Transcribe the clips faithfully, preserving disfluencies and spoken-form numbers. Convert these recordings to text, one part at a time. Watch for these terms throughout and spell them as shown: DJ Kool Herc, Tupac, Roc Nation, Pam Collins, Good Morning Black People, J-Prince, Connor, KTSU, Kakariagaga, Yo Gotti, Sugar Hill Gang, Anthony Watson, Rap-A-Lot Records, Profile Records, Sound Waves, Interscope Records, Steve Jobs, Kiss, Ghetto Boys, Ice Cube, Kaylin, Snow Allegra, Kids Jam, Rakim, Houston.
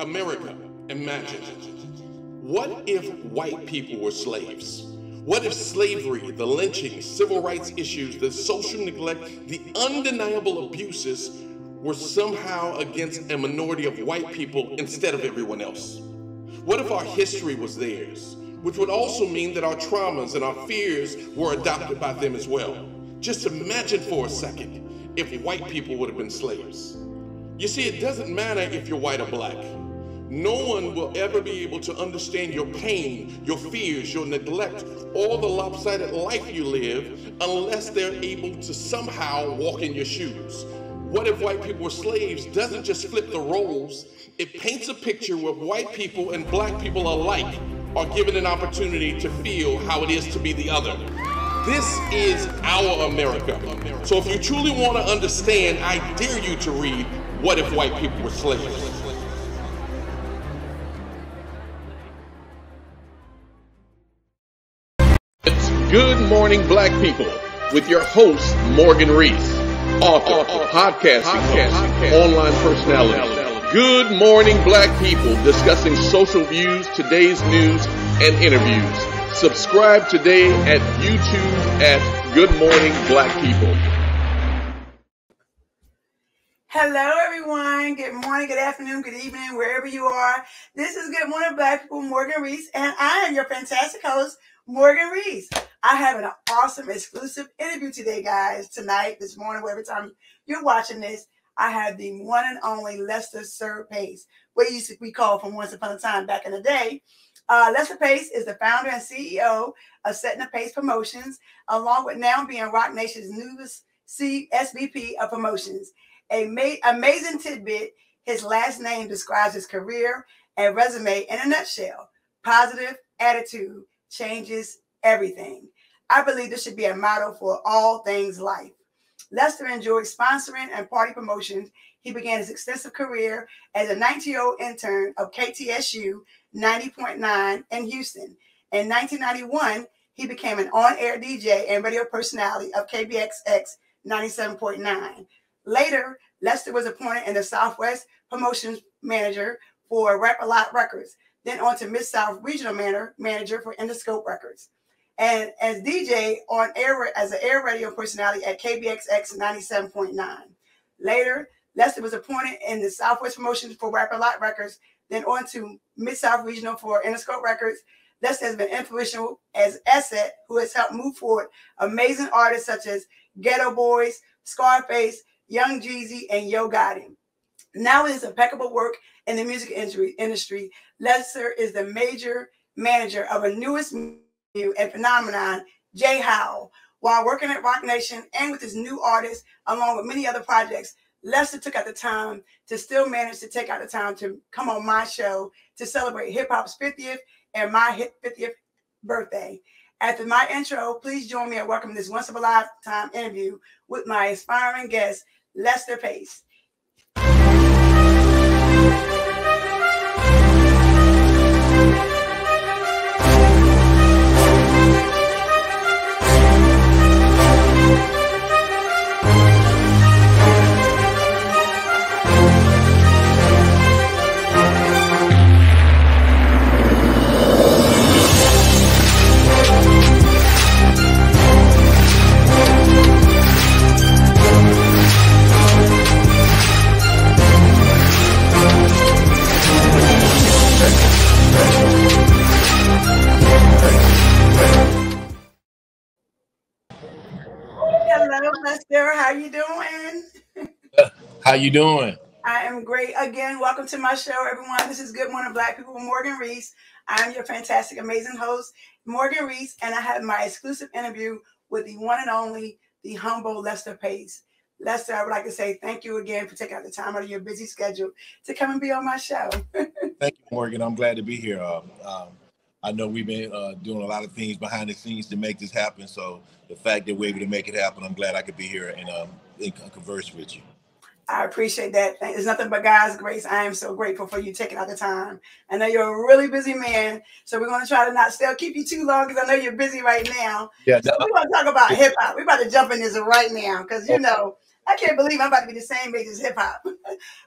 America, imagine. What if white people were slaves? What if slavery, the lynching, civil rights issues, the social neglect, the undeniable abuses were somehow against a minority of white people instead of everyone else? What if our history was theirs? Which would also mean that our traumas and our fears were adopted by them as well. Just imagine for a second if white people would have been slaves. You see, it doesn't matter if you're white or black. No one will ever be able to understand your pain, your fears, your neglect, or the lopsided life you live unless they're able to somehow walk in your shoes. What if white people were slaves doesn't just flip the roles, it paints a picture where white people and black people alike are given an opportunity to feel how it is to be the other. This is our America. So if you truly want to understand, I dare you to read What If White People Were Slaves? It's Good Morning Black People with your host, Morgan Rees, author, author podcasting, podcasting, podcasting, online personality. Good Morning Black People, discussing social views, today's news, and interviews. Subscribe today at YouTube at Good Morning Black People. Hello, everyone. Good morning, good afternoon, good evening, wherever you are. This is Good Morning Black People, Morgan Rees, and I am your fantastic host, Morgan Rees. I have an awesome exclusive interview today, guys, tonight, this morning, whatever time you're watching this. I have the one and only Lester Sir Pace, what used to be called from once upon a time back in the day. Uh, Lester Pace is the founder and C E O of Setting the Pace Promotions, along with now being Roc Nation's newest C S V P of Promotions. A ma- amazing tidbit, his last name describes his career and resume in a nutshell. Positive attitude changes everything. I believe this should be a motto for all things life. Lester enjoyed sponsoring and party promotions. He began his extensive career as a nineteen-year-old intern of K T S U ninety point nine in Houston. In nineteen ninety-one, he became an on-air D J and radio personality of K B X X ninety-seven point nine. Later, Lester was appointed in the Southwest Promotions Manager for Rap-A-Lot Records, then on to Mid-South Regional Manager for Interscope Records. And as D J on air as an air radio personality at K B X X ninety-seven point nine. Later, Lester was appointed in the Southwest Promotions for Rap-A-Lot Records, then on to Mid-South Regional for Interscope Records. Lester has been influential as an asset who has helped move forward amazing artists such as Ghetto Boys, Scarface, Young Jeezy, and Yo Gotti. Now with his impeccable work in the music industry, Lester is the major manager of a newest and phenomenon, Jay Howell. While working at Roc Nation and with his new artists, along with many other projects, Lester took out the time to still manage to take out the time to come on my show to celebrate hip-hop's fiftieth and my fiftieth birthday. After my intro, please join me in welcoming this once-in-a-lifetime interview with my inspiring guest, Lester Pace. Hello, Lester. How you doing? How you doing? I am great. Again, welcome to my show, everyone. This is Good Morning Black People with Morgan Rees. I'm your fantastic, amazing host, Morgan Rees, and I have my exclusive interview with the one and only, the humble Lester Pace. Lester, I would like to say thank you again for taking out the time out of your busy schedule to come and be on my show. Thank you, Morgan. I'm glad to be here. Um, um, I know we've been uh, doing a lot of things behind the scenes to make this happen. So the fact that we're able to make it happen, I'm glad I could be here and, um, and converse with you. I appreciate that. It's nothing but God's grace. I am so grateful for you taking out the time. I know you're a really busy man, so we're going to try to not still keep you too long because I know you're busy right now. Yeah, so no, we're going to talk about hip hop. We're about to jump in this right now because, you know, I can't believe I'm about to be the same age as hip hop.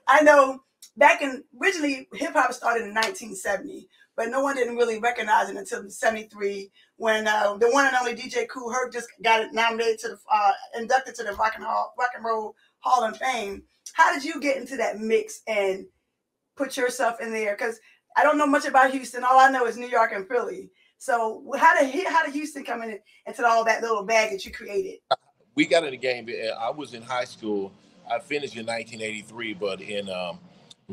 I know back in, originally hip hop started in nineteen seventy, but no one didn't really recognize it until seventy-three when uh, the one and only D J Kool Herc just got nominated to the, uh, inducted to the Rock and, Hall, Rock and Roll Hall of Fame. How did you get into that mix and put yourself in there? Because I don't know much about Houston. All I know is New York and Philly. So how did how did Houston come in into all that little bag that you created? We got in the game. I was in high school. I finished in nineteen eighty-three, but in um,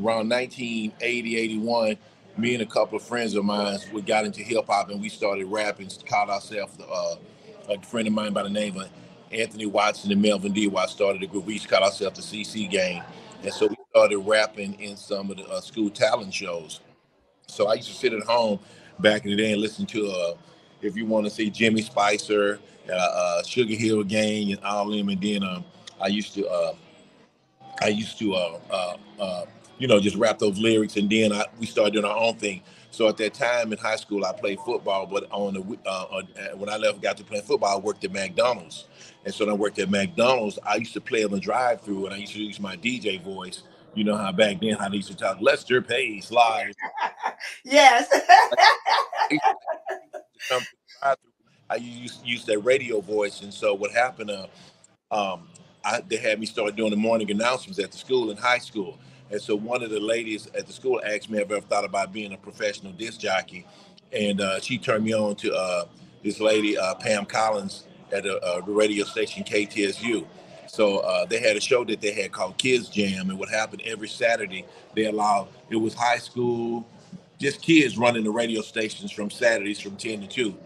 around nineteen eighty, eighty-one, me and a couple of friends of mine, we got into hip hop and we started rapping. Called ourselves uh, a friend of mine by the name of Anthony Watson and Melvin D. Why started the group. We each called ourselves the C C gang, and so we started rapping in some of the uh, school talent shows. So I used to sit at home back in the day and listen to, uh, if you want to see, Jimmy Spicer, uh, uh, Sugar Hill Gang, and all them. And then um, I used to, uh, I used to, uh, uh, uh, you know, just rap those lyrics. And then I, we started doing our own thing. So at that time in high school, I played football. But on the uh, on, when I left, got to playing football, I worked at McDonald's. And so when I worked at McDonald's, I used to play on the drive-through, and I used to use my D J voice. You know how back then how they used to talk, Lester Pace live. Yes. I used use that radio voice, and so what happened? Uh, um, I, they had me start doing the morning announcements at the school in high school, and so one of the ladies at the school asked me if I ever thought about being a professional disc jockey, and uh, she turned me on to uh, this lady uh, Pam Collins at a, uh, the radio station K T S U. So uh, they had a show that they had called Kids Jam, and what happened every Saturday, they allowed, it was high school, just kids running the radio stations from Saturdays from ten to two.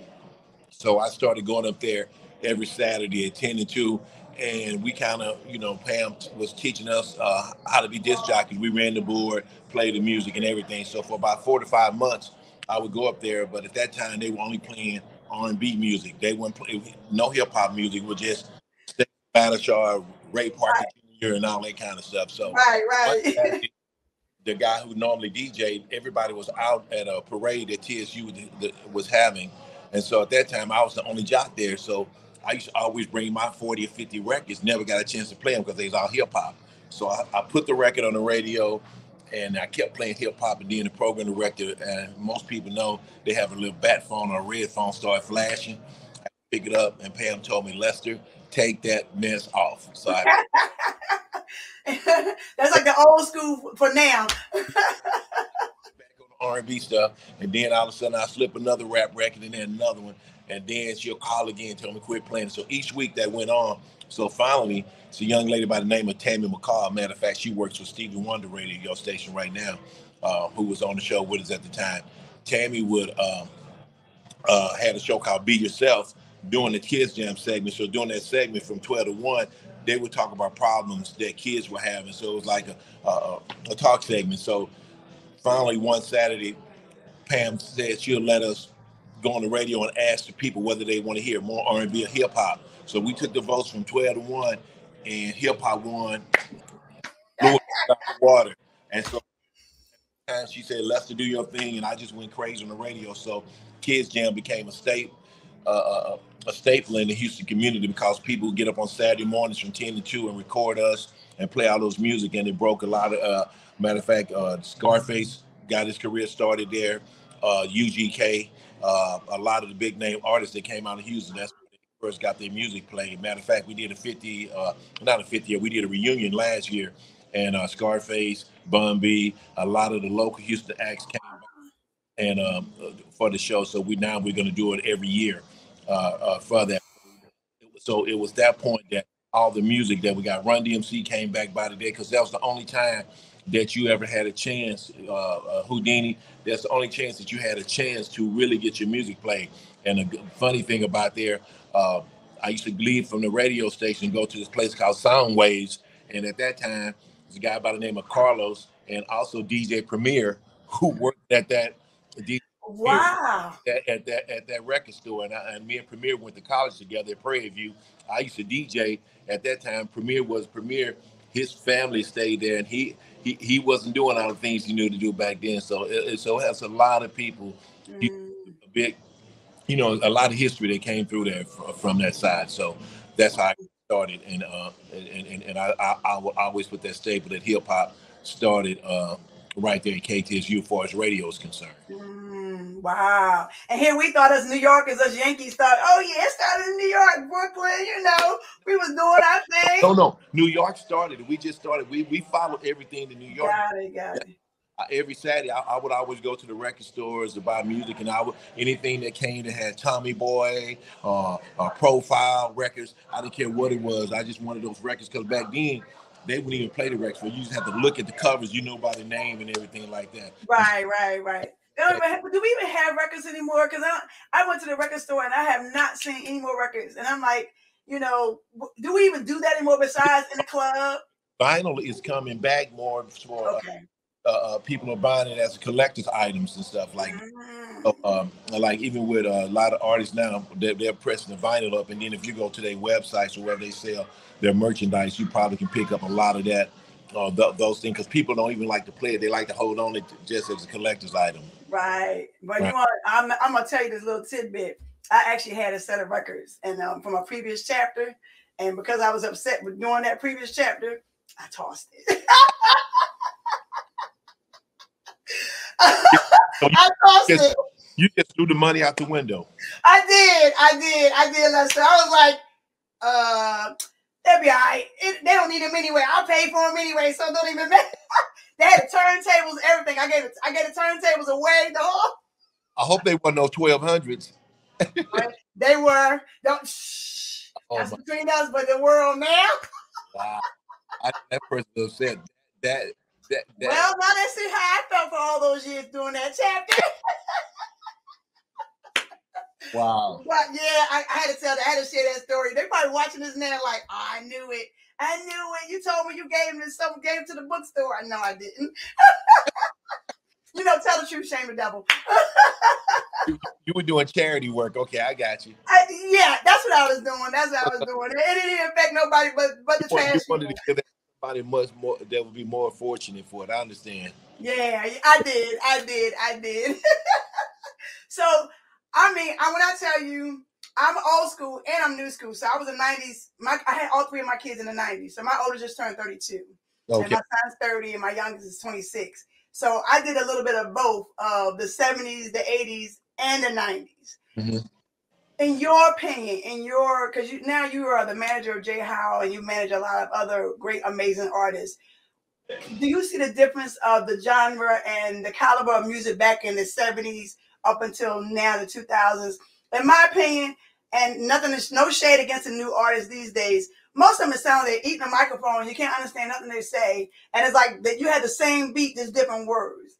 So I started going up there every Saturday at ten to two, and we kind of, you know, Pam was teaching us uh, how to be disc jockeys. We ran the board, played the music and everything. So for about four to five months, I would go up there, but at that time, they were only playing R and B music. They weren't playing, no hip-hop music, it was just Battleshard, Ray Parker right. Junior and all that kind of stuff. So right, right. The guy who normally D J'd, everybody was out at a parade that T S U was having. And so at that time, I was the only jock there. So I used to always bring my forty or fifty records, never got a chance to play them because they was all hip hop. So I, I put the record on the radio and I kept playing hip hop, and then the program director, and most people know they have a little bat phone or a red phone, started flashing. I picked it up and Pam told me, Lester, take that mess off. So I, that's like the old school for now. Back on the R and B stuff, and then all of a sudden I slip another rap record and then another one, and then she'll call again, tell me quit playing. So each week that went on. So finally, it's a young lady by the name of Tammy McCall. Matter of fact, she works with Stevie Wonder Radio Station right now, uh, who was on the show with us at the time. Tammy would um, uh, had a show called Be Yourself, doing the Kids Jam segment. So during that segment from twelve to one, they would talk about problems that kids were having. So it was like a, a, a talk segment. So finally one Saturday, Pam said she'll let us go on the radio and ask the people whether they want to hear more R and B or hip hop. So we took the votes from twelve to one and hip hop won, blew it out of the water. And so and she said, Lester, do your thing. And I just went crazy on the radio. So Kids Jam became a staple. Uh, a staple in the Houston community because people get up on Saturday mornings from ten to two and record us and play all those music, and it broke a lot of, uh, matter of fact, uh, Scarface got his career started there, uh, U G K, uh, a lot of the big name artists that came out of Houston, that's where they first got their music played. Matter of fact, we did a fifty, uh, not a fifty, we did a reunion last year, and uh, Scarface, Bun B, a lot of the local Houston acts came out and um, for the show, so we now we're going to do it every year. Uh, uh, for that. So it was that point that all the music that we got, Run D M C came back by the day, because that was the only time that you ever had a chance, uh, uh, Houdini, that's the only chance that you had a chance to really get your music played. And a funny thing about there, uh, I used to leave from the radio station and go to this place called Sound Waves, and at that time, there's a guy by the name of Carlos and also D J Premier, who worked at that D J Wow! At, at that at that record store, and, I, and me and Premier went to college together at Prairie View. I used to D J at that time. Premier was Premier. His family stayed there, and he he he wasn't doing all the things he knew to do back then. So it, so that's a lot of people, mm. a big, you know, a lot of history that came through there from, from that side. So that's how I started, and uh, and and, and I, I I will always put that staple that hip hop started uh, right there at K T S U as far as radio is concerned. Mm, wow. And here we thought us New Yorkers, us Yankees thought, oh yeah, it started in New York, Brooklyn, you know, we was doing our thing. No, no, New York started. We just started. We, we followed everything to New York. Got it, got it. Every Saturday, I, I would always go to the record stores to buy music, and I would anything that came that had Tommy Boy, uh, uh, Profile records. I didn't care what it was. I just wanted those records because back then they wouldn't even play the records. You just had to look at the covers, you know, by the name and everything like that. Right, right, right. Don't even have, do we even have records anymore? Because I I went to the record store and I have not seen any more records, and I'm like, you know, do we even do that anymore? Besides in the club, vinyl is coming back more and more. Okay. Uh, people are buying it as collector's items and stuff like that. Um, like even with a lot of artists now, they're, they're pressing the vinyl up, and then if you go to their websites or wherever they sell their merchandise, you probably can pick up a lot of that, uh, th those things, because people don't even like to play it. They like to hold on to it just as a collector's item. Right. But right. You want, I'm, I'm going to tell you this little tidbit. I actually had a set of records and um, from a previous chapter, and because I was upset with doing that previous chapter, I tossed it. So you, I tossed just, it. You just threw the money out the window. I did, I did, I did, Lester. I was like, uh, they'll be all right. It, they don't need them anyway. I'll pay for them anyway, so don't even matter. They had turntables, everything. I gave it. I gave the turntables away. The whole. I hope they weren't those twelve hundreds. They were. Don't. Shh, oh, that's my. Between us, but the world now. Wow, I, that person said that. That, that. Well, now let's see how I felt for all those years doing that chapter. Wow. But yeah, I, I had to tell that. I had to share that story. They're probably watching this now like, oh, I knew it. I knew it. You told me you gave this some gave it to the bookstore. I know I didn't. You know, tell the truth, shame the devil. you, you were doing charity work. Okay, I got you. I, yeah, that's what I was doing. That's what I was doing. It didn't affect nobody but, but the trash. You wanted to give that. Much more that would be more fortunate for it. I understand. Yeah, I did. I did. I did. So, I mean, I when I tell you, I'm old school and I'm new school. So I was a nineties. My I had all three of my kids in the nineties. So my oldest just turned thirty-two. Okay. And my son's thirty and my youngest is twenty-six. So I did a little bit of both of the seventies, the eighties, and the nineties. Mm-hmm. In your opinion, in your, because you, now you are the manager of Jay Howell and you manage a lot of other great, amazing artists. Do you see the difference of the genre and the caliber of music back in the seventies up until now, the two thousands? In my opinion, and nothing, no shade against the new artists these days. Most of them sound like they're eating a microphone. You can't understand nothing they say. And it's like that you had the same beat, just different words.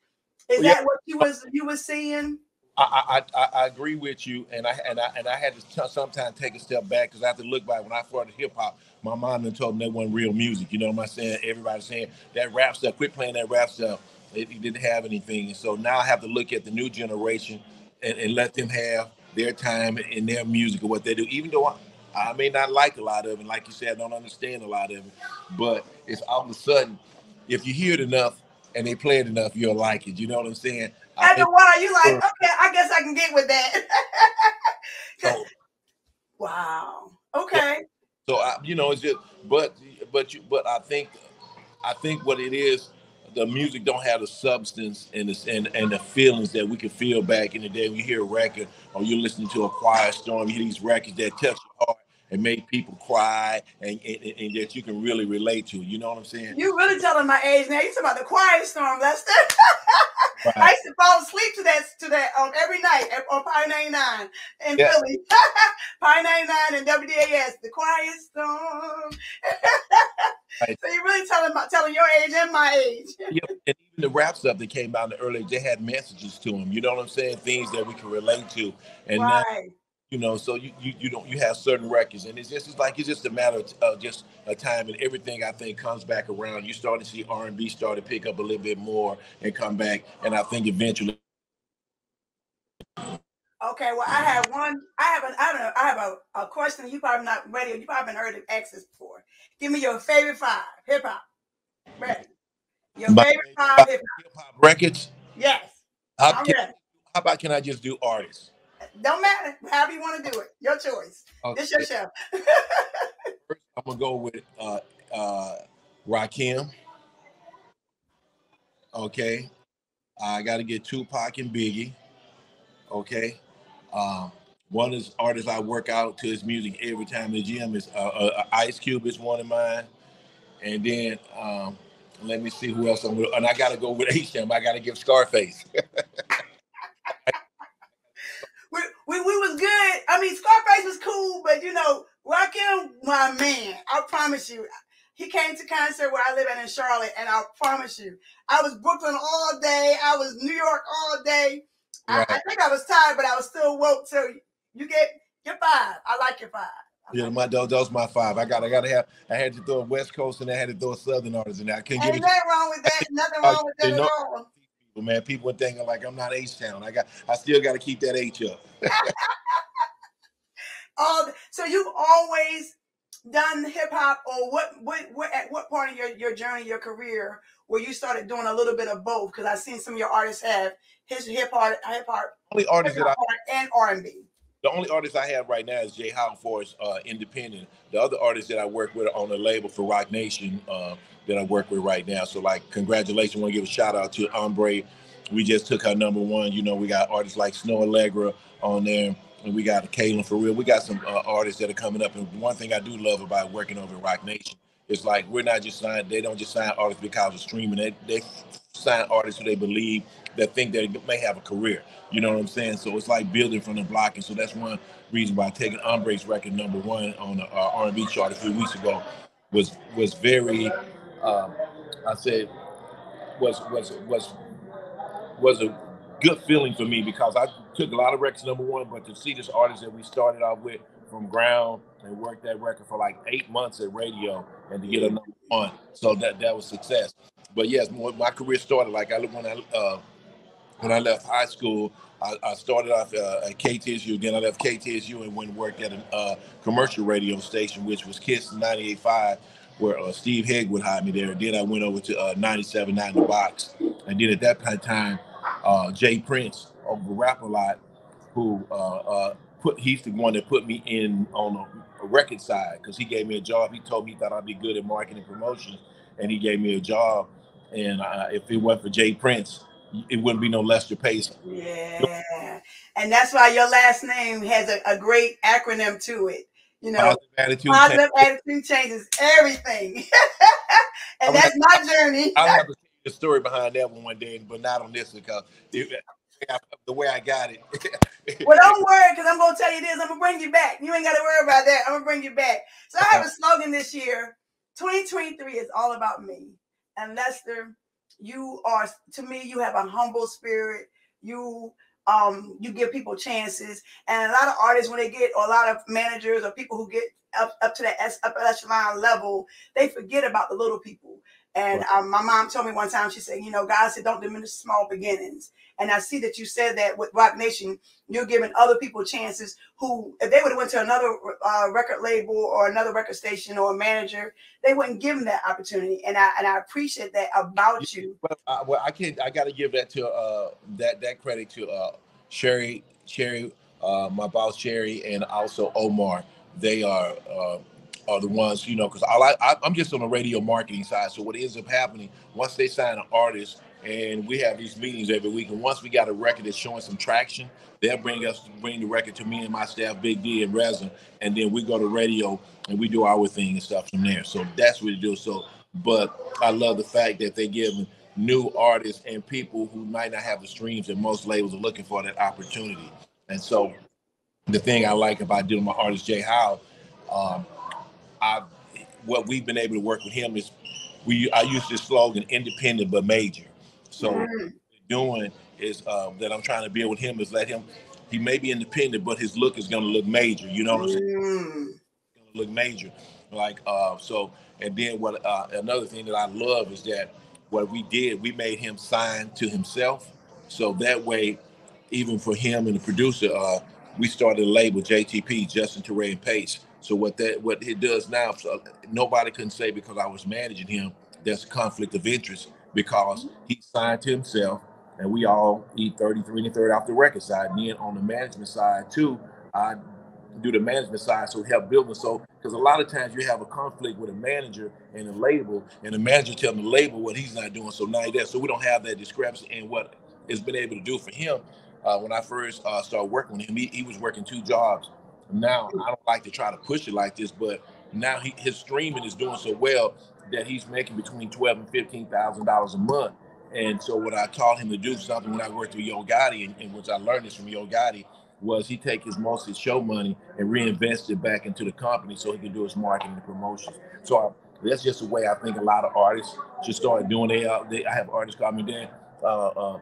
Is yeah. that what you was you was seeing? I, I I agree with you, and I and I and I had to sometimes take a step back because I have to look back. When I started hip hop, my mom and told me that wasn't real music. You know what I'm saying? Everybody's saying that rap stuff. Quit playing that rap stuff. It, it didn't have anything. And so now I have to look at the new generation and, and let them have their time and their music and what they do. Even though I, I may not like a lot of it, like you said, I don't understand a lot of it, but it's all of a sudden if you hear it enough and they play it enough, you'll like it. You know what I'm saying? After a while, you're like, okay, I guess I can get with that. Oh. Wow. Okay. So I, you know, it's just, but, but you, but I think, I think what it is, the music don't have the substance and the, and and the feelings that we could feel back in the day. When you hear a record, or you're listening to a quiet storm, you hear these records that touch your heart and make people cry, and, and, and that you can really relate to. You know what I'm saying? You really telling my age now. You talking about the quiet storm, Lester. Right. I used to fall asleep to that to that on um, every night on Pi ninety-nine in yeah. Philly. Pi ninety-nine and W D A S, the quiet storm. Right. So you're really telling my telling your age and my age. Yep. And even the rap stuff that came out in the early, they had messages to them. You know what I'm saying? Things that we can relate to. And right. now, you know, so you, you you don't you have certain records, and it's just it's like it's just a matter of uh, just a time, and everything I think comes back around. You start to see R and B start to pick up a little bit more and come back, and I think eventually. Okay, well, I have one. I have a I don't know. I have a, a question. You probably not ready. You probably haven't heard of X's before. Give me your favorite five hip hop. Ready? Your My favorite five hip hop, hip -hop records. Yes. I'm can, ready. How about can I just do artists? Don't matter. However you want to do it. Your choice. Okay. This your show. First, I'm going to go with uh, uh, Rakim. Okay, I got to get Tupac and Biggie. Okay, um, one is artist I work out to his music every time in the gym is uh, uh, Ice Cube is one of mine, and then um, let me see who else I'm with. And I got to go with H M. I got to give Scarface. we, we we was good. I mean, Scarface was cool, but you know, Rock him, my man. I promise you. He came to concert where I live in, in Charlotte, and I promise you, I was Brooklyn all day. I was New York all day. Right. I, I think I was tired, but I was still woke. So you get your five. I like your five. I yeah, like my that was my five. I got, I got to have. I had to throw a West Coast, and I had to throw a Southern artist, and I couldn't get. Ain't nothing wrong with that. Nothing wrong with that at all. People, man, people are thinking like I'm not H Town. I got, I still got to keep that H up. all the, so you've always done hip hop, or what, what, what, at what part of your, your journey, your career, where you started doing a little bit of both? Because I've seen some of your artists have his hip hop, hip hop, only artists that I, and R and B. The only artist I have right now is Jay Howell for his uh, independent. The other artists that I work with are on the label for Roc Nation uh, that I work with right now. So, like, congratulations. I want to give a shout out to Ombre. We just took her number one. You know, we got artists like Snow Allegra on there. And we got Kaylin for real. We got some uh, artists that are coming up. And one thing I do love about working over at Roc Nation is like we're not just signed. They don't just sign artists because of streaming. They they sign artists who they believe that think they may have a career. You know what I'm saying? So it's like building from the block. And so that's one reason why taking Ombre's record number one on the uh, R and B chart a few weeks ago was was very. Um, I said was was was was a. good feeling for me because I took a lot of records number one, but to see this artist that we started off with from ground and worked that record for like eight months at radio and to get a number one, so that that was success. But yes, my career started like I when I uh, when I left high school, I, I started off uh, at K T S U. Then I left K T S U and went and worked at a uh, commercial radio station, which was Kiss ninety-eight point five, where uh, Steve Hegg would hire me there. Then I went over to uh, ninety-seven point nine The Box, and then at that time. Uh, J-Prince over Rap-A-Lot, who uh, uh, put he's the one that put me in on a, a record side because he gave me a job. He told me he thought I'd be good at marketing and promotions, and he gave me a job. And uh, if it wasn't for J-Prince, it wouldn't be no Lester Pace. Yeah, and that's why your last name has a, a great acronym to it. You know, positive attitude, positive changes. attitude changes everything, and that's my journey. I have to the story behind that one one day, but not on this because it, the way I got it. Well, don't worry, because I'm going to tell you this. I'm going to bring you back. You ain't got to worry about that. I'm going to bring you back. So I have a slogan this year. twenty twenty-three is all about me. And Lester, you are, to me, you have a humble spirit. You um, you give people chances. And a lot of artists, when they get, or a lot of managers or people who get up, up to that upper echelon level, they forget about the little people. And um, my mom told me one time, she said, you know, God said, don't diminish small beginnings. And I see that you said that with Roc Nation, you're giving other people chances who, if they would have went to another uh, record label or another record station or a manager, they wouldn't give them that opportunity. And I and I appreciate that about you. Well, I, well, I can't. I got to give that to uh, that that credit to uh, Sherry, Sherry, uh, my boss Sherry, and also Omar. They are. Uh, are the ones, you know, because I, I, I'm just on the radio marketing side. So what ends up happening, once they sign an artist, and we have these meetings every week, and once we got a record that's showing some traction, they'll bring us bring the record to me and my staff, Big D and Resin, and then we go to radio, and we do our thing and stuff from there. So that's what we do. So, but I love the fact that they give new artists and people who might not have the streams that most labels are looking for that opportunity. And so the thing I like about doing my artist, Jay Howell, um, I've, what we've been able to work with him is we I use this slogan, independent but major. So mm-hmm. what we're doing is uh, that I'm trying to build with him is let him, he may be independent, but his look is going to look major. You know what I'm mm-hmm. saying? Look major. Like, uh, so, and then what, uh, another thing that I love is that what we did, we made him sign to himself. So that way, even for him and the producer, uh, we started a label, J T P, Justin Terrell and Pace. So what that what he does now, so nobody can say because I was managing him, that's a conflict of interest because he signed to himself and we all eat thirty-three and a third off the record side. And then on the management side too, I do the management side, so help building. So, because a lot of times you have a conflict with a manager and a label, and the manager telling the label what he's not doing. So now that, so we don't have that discrepancy in what it's been able to do for him. Uh, when I first uh, started working with him, he, he was working two jobs. Now I don't like to try to push it like this, but now he, his streaming is doing so well that he's making between twelve and fifteen thousand dollars a month. And so what I taught him to do, something when I worked with Yo Gotti, and, and which I learned this from Yo Gotti, was he take his most of his show money and reinvest it back into the company so he could do his marketing and promotions. So I, that's just the way I think a lot of artists should start doing. They, uh, they I have artists call me, Dan, uh, uh,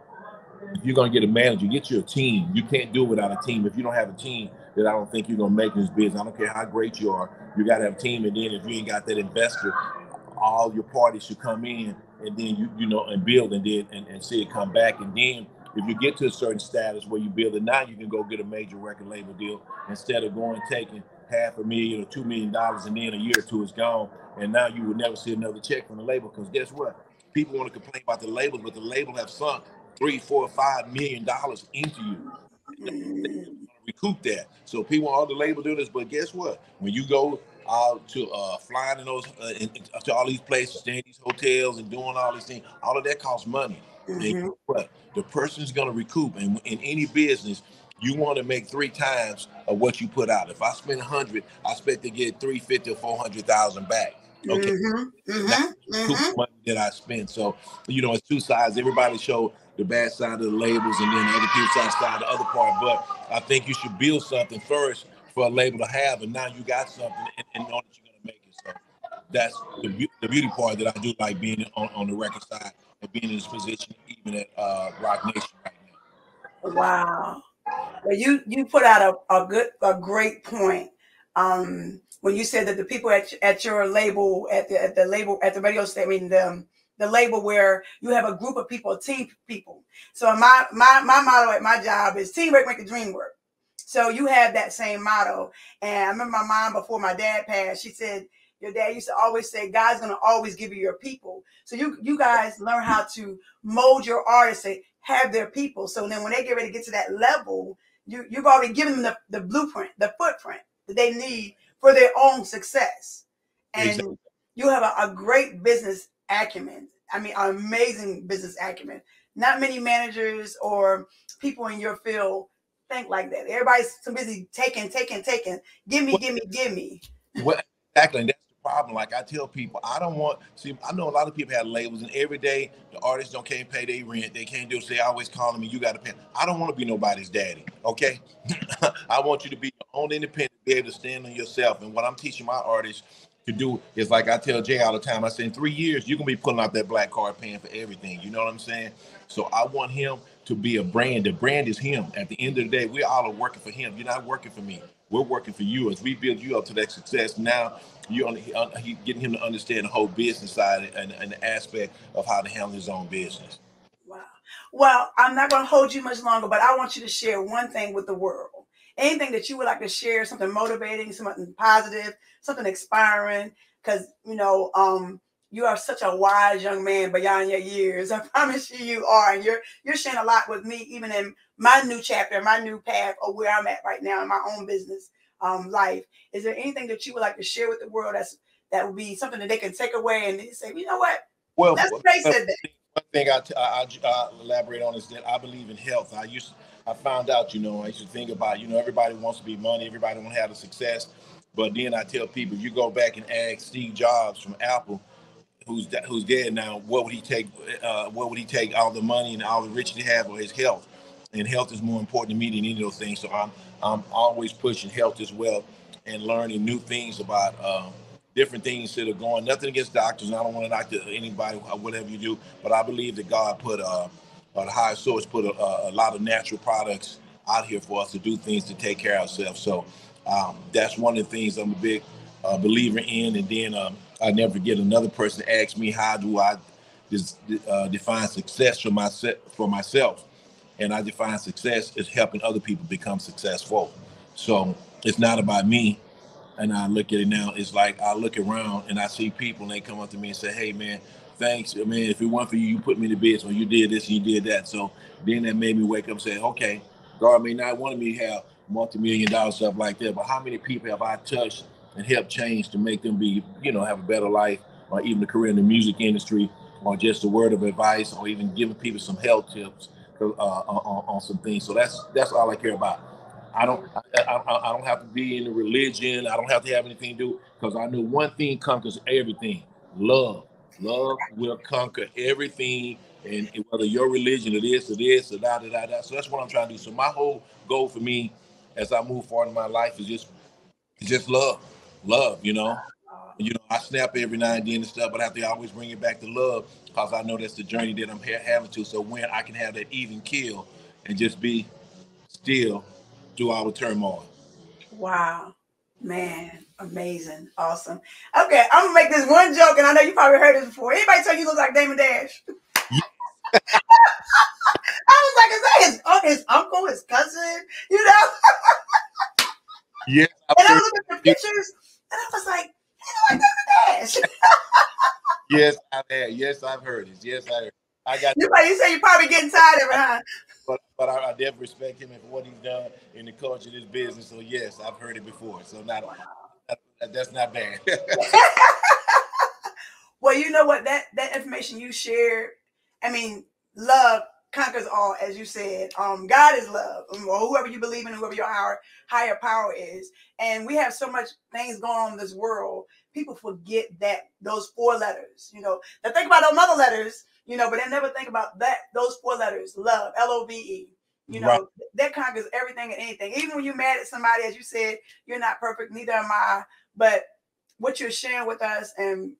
if you're going to get a manager, get you a team. You can't do it without a team. If you don't have a team, then I don't think you're going to make this business. I don't care how great you are. You got to have a team. And then if you ain't got that investor, all your parties should come in, and then you you know and build, and then and, and see it come back. And then if you get to a certain status where you build it, now you can go get a major record label deal instead of going taking half a million or two million dollars and then a year or two is gone, and now you will never see another check from the label. Because guess what? People want to complain about the label, but the label have sunk three, four, five million dollars into you. They recoup that. So people want all the label do this, but guess what? When you go out to uh, flying in those uh, in, to all these places, staying in these hotels and doing all these things, all of that costs money. Mm-hmm. But the person's going to recoup. And in any business, you want to make three times of what you put out. If I spend one hundred, I expect to get three hundred fifty thousand or four hundred thousand back. Okay. Mm-hmm. Mm-hmm. Mm-hmm. Money that I spend. So, you know, it's two sides. Everybody show the bad side of the labels, and then the other people side, side the other part. But I think you should build something first for a label to have, and now you got something and, and know that you're going to make it. So that's the, be- the beauty part that I do like being on, on the record side and being in this position even at uh, Roc Nation right now. Wow. Well, you, you put out a, a good, a great point um, when you said that the people at, at your label, at the, at the label, at the radio station, I mean, the, the label where you have a group of people, team people. So my, my, my motto at my job is teamwork make the dream work. So you have that same motto. And I remember my mom, before my dad passed, she said, your dad used to always say, God's going to always give you your people. So you you guys learn how to mold your artists and have their people. So then when they get ready to get to that level, you, you've already given them the, the blueprint, the footprint that they need for their own success. And exactly. You have a, a great business acumen. I mean, an amazing business acumen. Not many managers or people in your field think like that. Everybody's so busy taking, taking, taking. Give me, well, give me, give me. Well, exactly, and that's the problem. Like I tell people, I don't want. See, I know a lot of people have labels, and every day the artists don't can't pay their rent. They can't do it. So they always calling me. You got to pay. I don't want to be nobody's daddy. Okay, I want you to be your own independent, be able to stand on yourself. And what I'm teaching my artists to do is, like I tell Jay all the time. I say, in three years, you're gonna be pulling out that black card, paying for everything. You know what I'm saying? So I want him to be a brand. The brand is him. At the end of the day, we all are working for him. You're not working for me. We're working for you. As we build you up to that success, now you're, on, you're getting him to understand the whole business side and, and the aspect of how to handle his own business. Wow. Well, I'm not going to hold you much longer, but I want you to share one thing with the world. Anything that you would like to share, something motivating, something positive, something inspiring, because, you know, um, you are such a wise young man beyond your years. I promise you, you are. And you're you're sharing a lot with me, even in my new chapter, my new path, or where I'm at right now in my own business um, life. Is there anything that you would like to share with the world that's that would be something that they can take away and they say, you know what? Well, that's what they said. One thing I, I, I elaborate on is that I believe in health. I used I found out, you know, I used to think about, you know, everybody wants to be money, everybody wants to have a success, but then I tell people, you go back and ask Steve Jobs from Apple, who's who's dead now, what would he take, uh, what would he take all the money and all the riches he have, or his health? And health is more important to me than any of those things. So I'm I'm always pushing health as well and learning new things about uh, different things that are going. Nothing against doctors. And I don't want to knock anybody, whatever you do, but I believe that God put, uh, or the higher source put a, a lot of natural products out here for us to do things to take care of ourselves. So um, that's one of the things I'm a big uh, believer in. And then, um, I never forget another person asked me, how do I dis, uh, define success for, my, for myself? And I define success as helping other people become successful. So it's not about me. And I look at it now, it's like I look around and I see people and they come up to me and say, hey, man, thanks. I mean, if it weren't for you, you put me to bed, or you did this and you did that. So then that made me wake up and say, okay, God may not want me to have multi-million dollar stuff like that. But how many people have I touched and helped change to make them be, you know, have a better life, or even a career in the music industry, or just a word of advice, or even giving people some health tips uh, on, on some things. So that's that's all I care about. I don't I, I, I don't have to be in a religion. I don't have to have anything to do, because I know one thing conquers everything. Love. Love will conquer everything, and whether your religion or this or this or da da da da. So that's what I'm trying to do. So my whole goal for me as I move forward in my life is just is just love. Love, you know. You know, I snap every now and then and stuff, but I have to always bring it back to love, because I know that's the journey that I'm ha having to. So when I can have that even keel and just be still through all the turmoil. Wow, man, amazing, awesome. Okay, I'm gonna make this one joke, and I know you probably heard this before. Anybody tell you look like Damon Dash? I was like, is that his, his uncle, his cousin? You know? Yeah. I'm and sure. I look at the pictures, and I was like, you look like Damon Dash. Yes, I've heard. Yes, I've heard it. Yes, I heard it. I got you. You say you're probably getting tired of it, huh? But but I, I definitely respect him and for what he's done in the culture of this business. So yes, I've heard it before. So not, wow. not that's not bad. Well, you know what? That that information you shared, I mean, love conquers all, as you said. Um, God is love, or whoever you believe in, whoever your higher higher power is. And we have so much things going on in this world. People forget that those four letters. You know, they think about those other letters. You know, but they never think about that, those four letters, love, L O V E. You know, right. That conquers everything and anything. Even when you're mad at somebody, as you said, you're not perfect, neither am I. But what you're sharing with us, and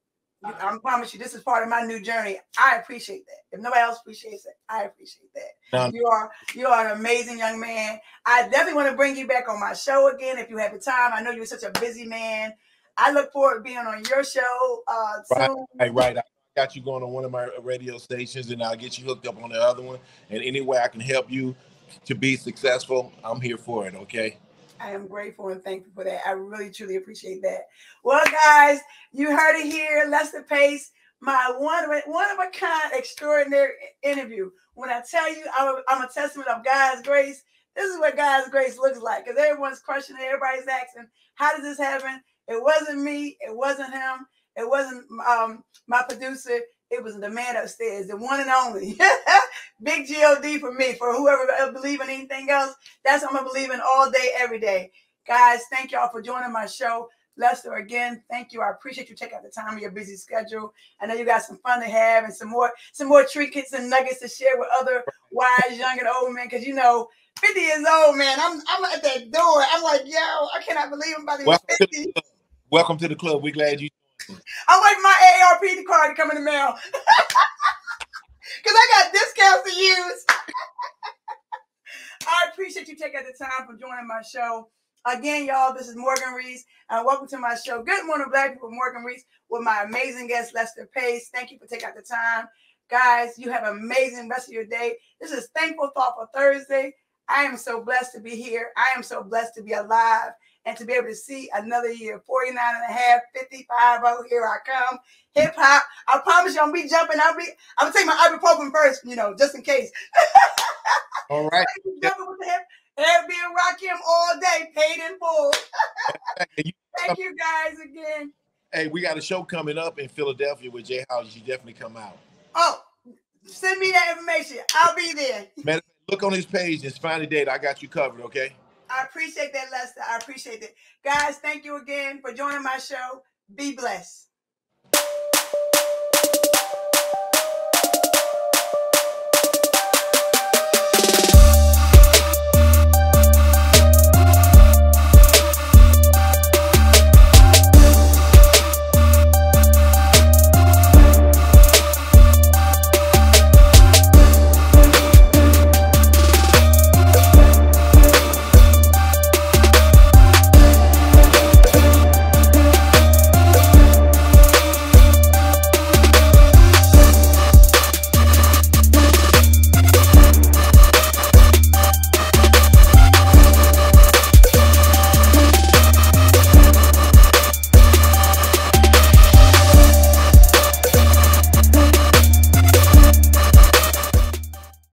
I promise you, this is part of my new journey. I appreciate that. If nobody else appreciates it, I appreciate that. Um, you are you are an amazing young man. I definitely want to bring you back on my show again if you have the time. I know you're such a busy man. I look forward to being on your show uh, soon. Right, right. right. Got you going on one of my radio stations, and I'll get you hooked up on the other one. And any way I can help you to be successful, I'm here for it, okay? I am grateful and thankful for that. I really, truly appreciate that. Well, guys, you heard it here. Lester Pace, my one, one of a kind extraordinary interview. When I tell you I'm, I'm a testament of God's grace, this is what God's grace looks like, because everyone's questioning, everybody's asking, how did this happen? It wasn't me. It wasn't him. It wasn't um, my producer. It was the man upstairs, the one and only. Big G O D for me, for whoever believes in anything else. That's what I'm going to believe in all day, every day. Guys, thank y'all for joining my show. Lester, again, thank you. I appreciate you taking out the time of your busy schedule. I know you got some fun to have and some more some more trinkets and nuggets to share with other wise, young, and old men, because, you know, fifty years old, man. I'm, I'm at that door. I'm like, yo, I cannot believe I'm about to be fifty. Welcome to the club. We're glad you. I like my A R P card to come in the mail because I got discounts to use. I appreciate you taking the time for joining my show. Again, y'all, this is Morgan Rees, and welcome to my show, Good Morning Black People, Morgan Rees, with my amazing guest, Lester Pace. Thank you for taking out the time. Guys, you have an amazing rest of your day. This is Thankful, Thoughtful Thursday. I am so blessed to be here. I am so blessed to be alive. And to be able to see another year, forty-nine and a half, fifty-five, oh, here I come. Hip hop, I promise you, I'm be jumping. I'll be, I'm gonna take my ibuprofen first, you know, just in case. All right. So jumping with the hip, Airbnb and rock him all day, paid in full. Thank you guys again. Hey, we got a show coming up in Philadelphia with Jay Howell. You definitely come out. Oh, send me that information. I'll be there. Man, look on his page. It's finally date. I got you covered. Okay. I appreciate that, Lester. I appreciate it. Guys, thank you again for joining my show. Be blessed.